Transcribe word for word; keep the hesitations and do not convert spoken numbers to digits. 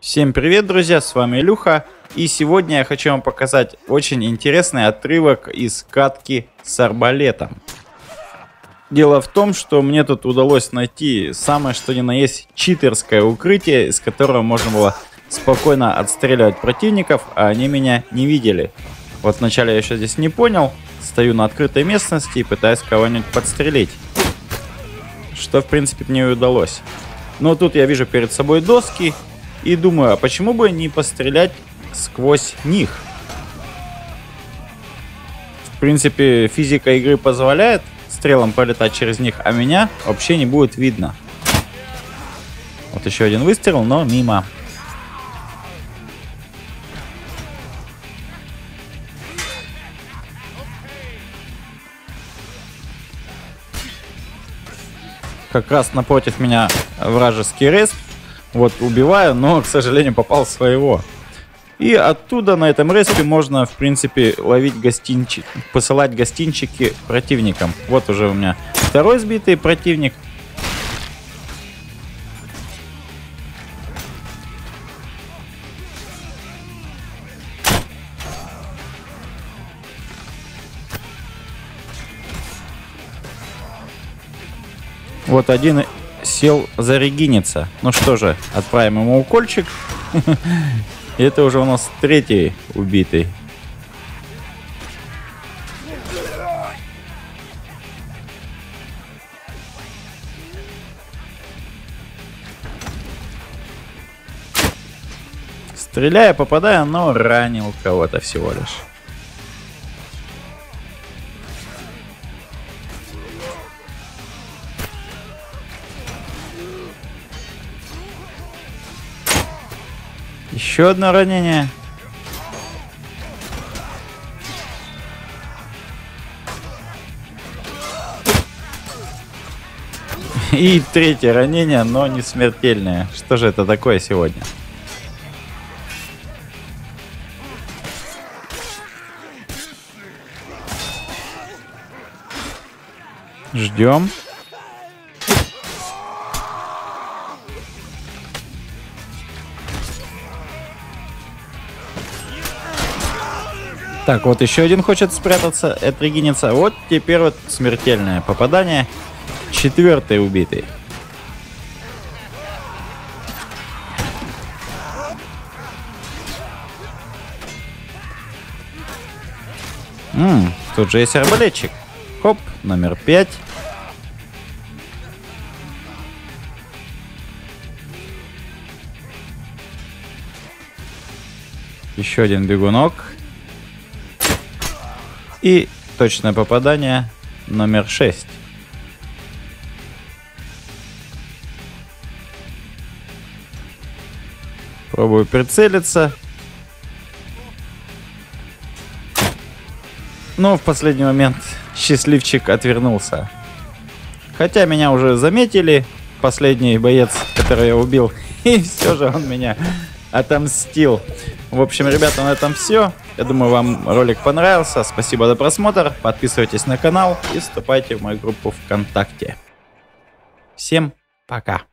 Всем привет, друзья, с вами Илюха, и сегодня я хочу вам показать очень интересный отрывок из катки с арбалетом. Дело в том, что мне тут удалось найти самое что ни на есть читерское укрытие, из которого можно было спокойно отстреливать противников, а они меня не видели. Вот вначале я еще здесь не понял, стою на открытой местности и пытаюсь кого-нибудь подстрелить, что в принципе мне удалось. Но тут я вижу перед собой доски. И думаю, а почему бы не пострелять сквозь них? В принципе, физика игры позволяет стрелам полетать через них, а меня вообще не будет видно. Вот еще один выстрел, но мимо. Как раз напротив меня вражеский рест. Вот убиваю, но, к сожалению, попал в своего. И оттуда на этом респе можно, в принципе, ловить гостинчики, посылать гостинчики противникам. Вот уже у меня второй сбитый противник. Вот один сел зарегиниться. Ну что же, отправим ему укольчик. Это уже у нас третий убитый. Стреляя, попадая, но ранил кого-то всего лишь. Еще одно ранение. И третье ранение, но не смертельное. Что же это такое сегодня? Ждем. Так, вот еще один хочет спрятаться, отрегиниться. Вот теперь вот смертельное попадание. Четвертый убитый. Ммм, тут же есть арбалетчик. Хоп, номер пять. Еще один бегунок. И точное попадание номер шесть. Пробую прицелиться. Но в последний момент счастливчик отвернулся. Хотя меня уже заметили, последний боец, который я убил, и все же он меня отомстил. В общем, ребята, на этом все. Я думаю, вам ролик понравился. Спасибо за просмотр. Подписывайтесь на канал и вступайте в мою группу ВКонтакте. Всем пока.